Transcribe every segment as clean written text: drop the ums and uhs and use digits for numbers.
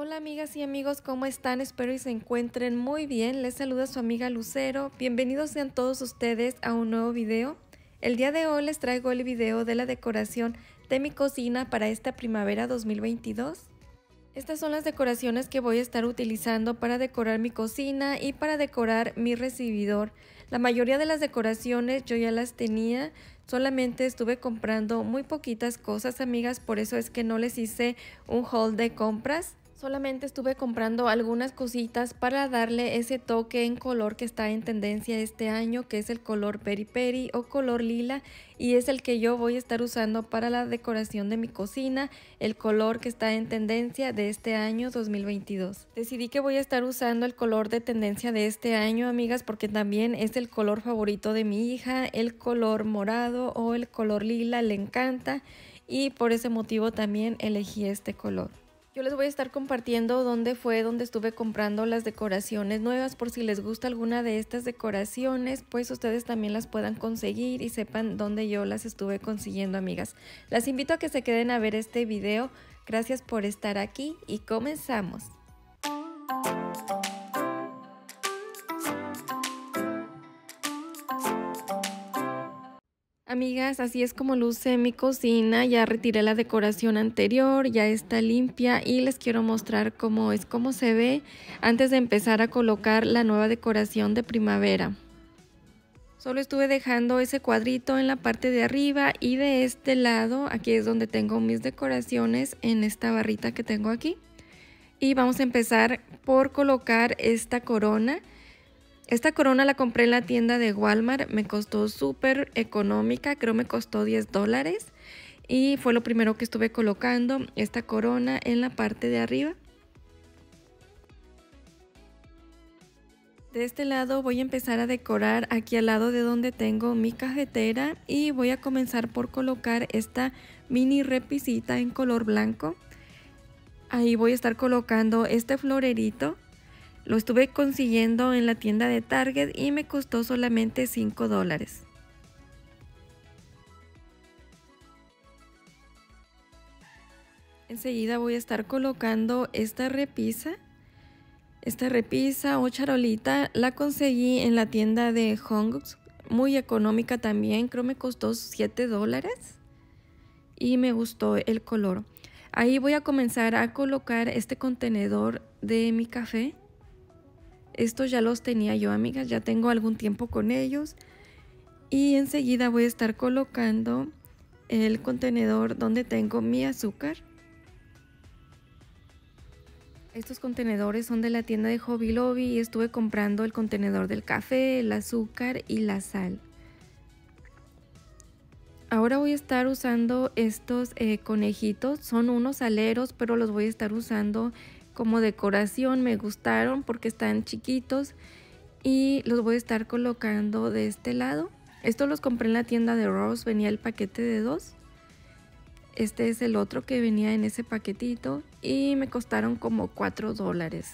Hola amigas y amigos, ¿cómo están? Espero y se encuentren muy bien. Les saluda su amiga Lucero. Bienvenidos sean todos ustedes a un nuevo video. El día de hoy les traigo el video de la decoración de mi cocina para esta primavera 2022. Estas son las decoraciones que voy a estar utilizando para decorar mi cocina y para decorar mi recibidor. La mayoría de las decoraciones yo ya las tenía, solamente estuve comprando muy poquitas cosas, amigas, por eso es que no les hice un haul de compras. Solamente estuve comprando algunas cositas para darle ese toque en color que está en tendencia este año, que es el color Very Peri o color lila, y es el que yo voy a estar usando para la decoración de mi cocina, el color que está en tendencia de este año 2022. Decidí que voy a estar usando el color de tendencia de este año, amigas, porque también es el color favorito de mi hija, el color morado o el color lila, le encanta, y por ese motivo también elegí este color. Yo les voy a estar compartiendo dónde estuve comprando las decoraciones nuevas, por si les gusta alguna de estas decoraciones, pues ustedes también las puedan conseguir y sepan dónde yo las estuve consiguiendo, amigas. Las invito a que se queden a ver este video. Gracias por estar aquí y comenzamos. Amigas, así es como luce mi cocina. Ya retiré la decoración anterior, ya está limpia y les quiero mostrar cómo es, cómo se ve antes de empezar a colocar la nueva decoración de primavera. Solo estuve dejando ese cuadrito en la parte de arriba y de este lado, aquí es donde tengo mis decoraciones en esta barrita que tengo aquí. Y vamos a empezar por colocar esta corona. Esta corona la compré en la tienda de Walmart, me costó súper económica, creo me costó $10 y fue lo primero que estuve colocando, esta corona en la parte de arriba. De este lado voy a empezar a decorar aquí al lado de donde tengo mi cafetera y voy a comenzar por colocar esta mini repisita en color blanco. Ahí voy a estar colocando este florerito. Lo estuve consiguiendo en la tienda de Target y me costó solamente $5. Enseguida voy a estar colocando esta repisa o charolita. La conseguí en la tienda de Hong Kong, muy económica también, creo me costó $7 y me gustó el color. Ahí voy a comenzar a colocar este contenedor de mi café. Estos ya los tenía yo, amigas, ya tengo algún tiempo con ellos. Y enseguida voy a estar colocando el contenedor donde tengo mi azúcar. Estos contenedores son de la tienda de Hobby Lobby y estuve comprando el contenedor del café, el azúcar y la sal. Ahora voy a estar usando estos conejitos, son unos aleros, pero los voy a estar usando como decoración, me gustaron porque están chiquitos y los voy a estar colocando de este lado. Estos los compré en la tienda de Ross, venía el paquete de 2. Este es el otro que venía en ese paquetito y me costaron como $4.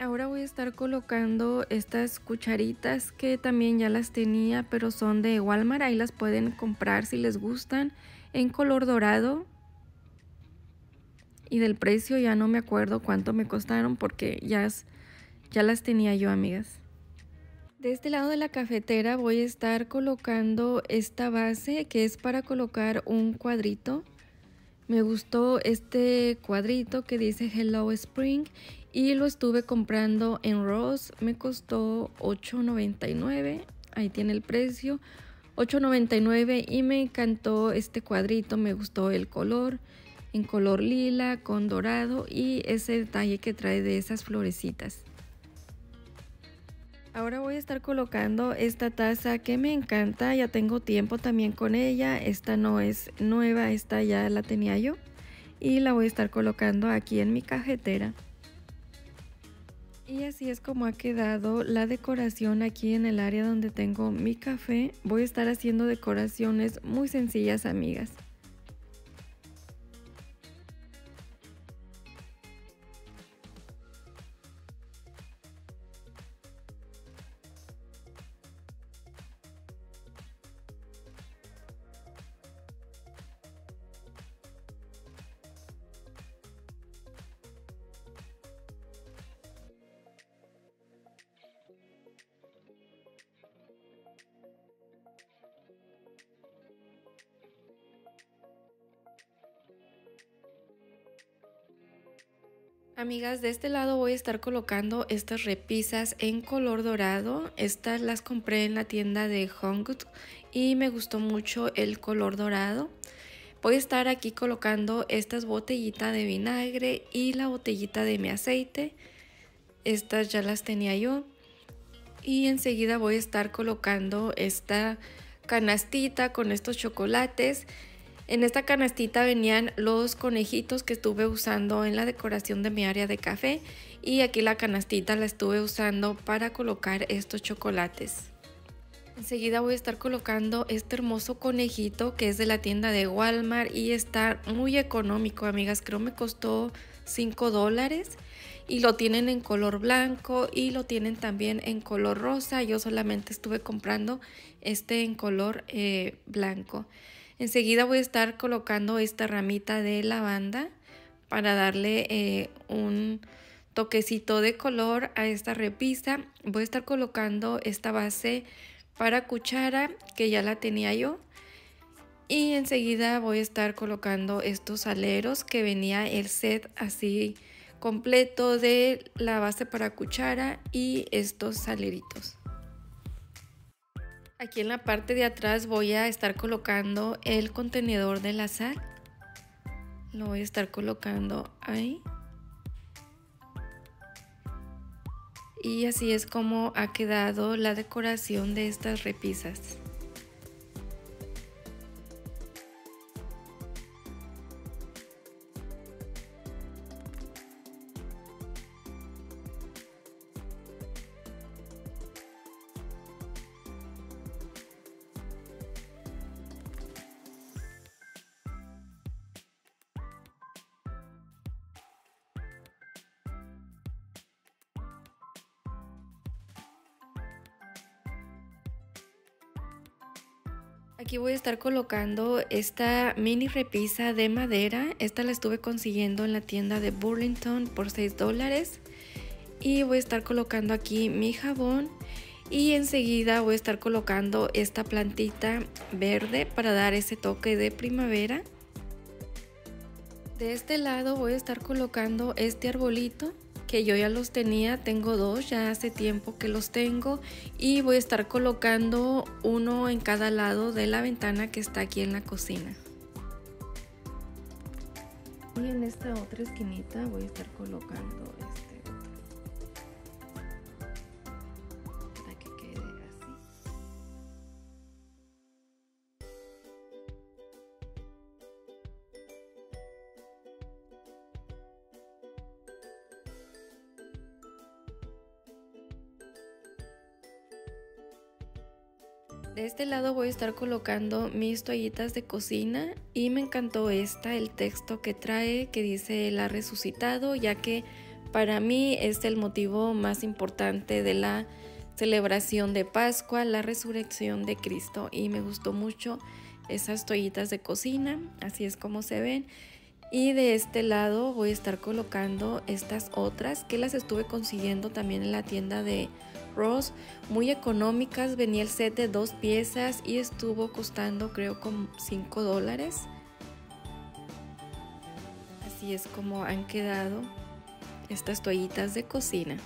Ahora voy a estar colocando estas cucharitas que también ya las tenía, pero son de Walmart, ahí las pueden comprar si les gustan, en color dorado. Y del precio ya no me acuerdo cuánto me costaron porque ya las tenía yo, amigas. De este lado de la cafetera voy a estar colocando esta base que es para colocar un cuadrito. Me gustó este cuadrito que dice Hello Spring y lo estuve comprando en Ross. Me costó $8.99, ahí tiene el precio, $8.99 y me encantó este cuadrito, me gustó el color. En color lila con dorado y ese detalle que trae de esas florecitas. Ahora voy a estar colocando esta taza que me encanta, ya tengo tiempo también con ella, esta no es nueva, esta ya la tenía yo y la voy a estar colocando aquí en mi cafetera. Y así es como ha quedado la decoración aquí en el área donde tengo mi café. Voy a estar haciendo decoraciones muy sencillas, amigas. Amigas, de este lado voy a estar colocando estas repisas en color dorado. Estas las compré en la tienda de Hong Kong y me gustó mucho el color dorado. Voy a estar aquí colocando estas botellitas de vinagre y la botellita de mi aceite. Estas ya las tenía yo. Y enseguida voy a estar colocando esta canastita con estos chocolates. En esta canastita venían los conejitos que estuve usando en la decoración de mi área de café. Y aquí la canastita la estuve usando para colocar estos chocolates. Enseguida voy a estar colocando este hermoso conejito que es de la tienda de Walmart y está muy económico, amigas. Creo me costó $5 y lo tienen en color blanco y lo tienen también en color rosa. Yo solamente estuve comprando este en color blanco. Enseguida voy a estar colocando esta ramita de lavanda para darle un toquecito de color a esta repisa. Voy a estar colocando esta base para cuchara que ya la tenía yo y enseguida voy a estar colocando estos aleros que venía el set así completo de la base para cuchara y estos aleritos. Aquí en la parte de atrás voy a estar colocando el contenedor de la sal, lo voy a estar colocando ahí. Y así es como ha quedado la decoración de estas repisas. Aquí voy a estar colocando esta mini repisa de madera. Esta la estuve consiguiendo en la tienda de Burlington por $6. Y voy a estar colocando aquí mi jabón. Y enseguida voy a estar colocando esta plantita verde para dar ese toque de primavera. De este lado voy a estar colocando este arbolito que yo ya los tenía, tengo dos, ya hace tiempo que los tengo y voy a estar colocando uno en cada lado de la ventana que está aquí en la cocina. Y en esta otra esquinita voy a estar colocando este otro para que quede así. De este lado voy a estar colocando mis toallitas de cocina y me encantó el texto que trae que dice "la resucitado", ya que para mí es el motivo más importante de la celebración de Pascua, la resurrección de Cristo, y me gustó mucho esas toallitas de cocina, así es como se ven. Y de este lado voy a estar colocando estas otras que las estuve consiguiendo también en la tienda de Ross, muy económicas, venía el set de 2 piezas y estuvo costando creo como $5. Así es como han quedado estas toallitas de cocina.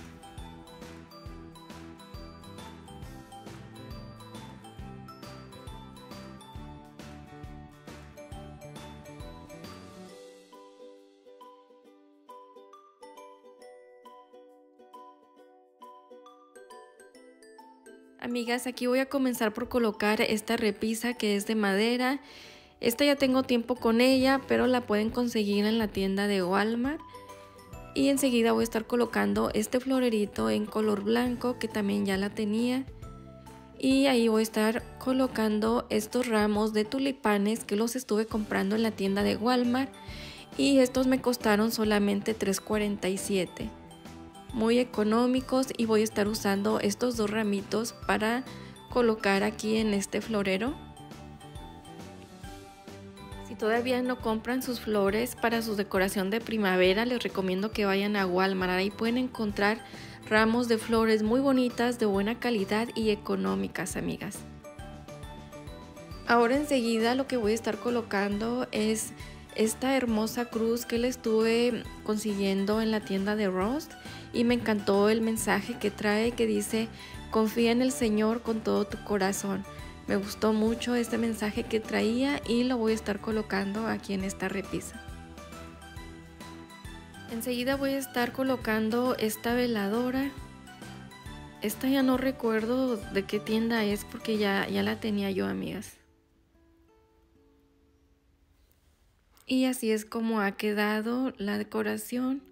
Amigas, aquí voy a comenzar por colocar esta repisa que es de madera. Esta ya tengo tiempo con ella, pero la pueden conseguir en la tienda de Walmart. Y enseguida voy a estar colocando este florerito en color blanco que también ya la tenía. Y ahí voy a estar colocando estos ramos de tulipanes que los estuve comprando en la tienda de Walmart. Y estos me costaron solamente $3.47. Muy económicos, y voy a estar usando estos 2 ramitos para colocar aquí en este florero. Si todavía no compran sus flores para su decoración de primavera, les recomiendo que vayan a Walmart. Ahí pueden encontrar ramos de flores muy bonitas, de buena calidad y económicas, amigas. Ahora enseguida lo que voy a estar colocando es esta hermosa cruz que le estuve consiguiendo en la tienda de Ross, y me encantó el mensaje que trae, que dice: confía en el Señor con todo tu corazón. Me gustó mucho este mensaje que traía y lo voy a estar colocando aquí en esta repisa. Enseguida voy a estar colocando esta veladora. Esta ya no recuerdo de qué tienda es porque ya la tenía yo, amigas. Y así es como ha quedado la decoración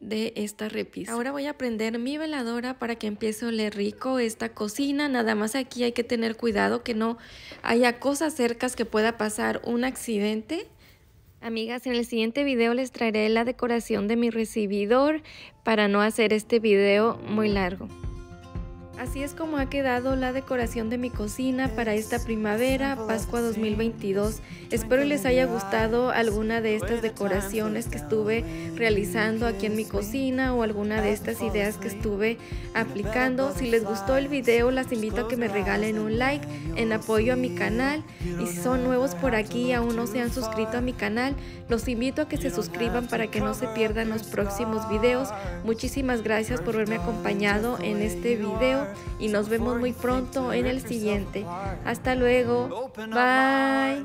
de esta repisa. Ahora voy a prender mi veladora para que empiece a oler rico esta cocina. Nada más aquí hay que tener cuidado que no haya cosas cerca que pueda pasar un accidente. Amigas, en el siguiente video les traeré la decoración de mi recibidor para no hacer este video muy largo. Así es como ha quedado la decoración de mi cocina para esta primavera, Pascua 2022. Espero les haya gustado alguna de estas decoraciones que estuve realizando aquí en mi cocina o alguna de estas ideas que estuve aplicando. Si les gustó el video, las invito a que me regalen un like en apoyo a mi canal. Y si son nuevos por aquí y aún no se han suscrito a mi canal, los invito a que se suscriban para que no se pierdan los próximos videos. Muchísimas gracias por verme acompañado en este video. Y nos vemos muy pronto en el siguiente. Hasta luego. Bye.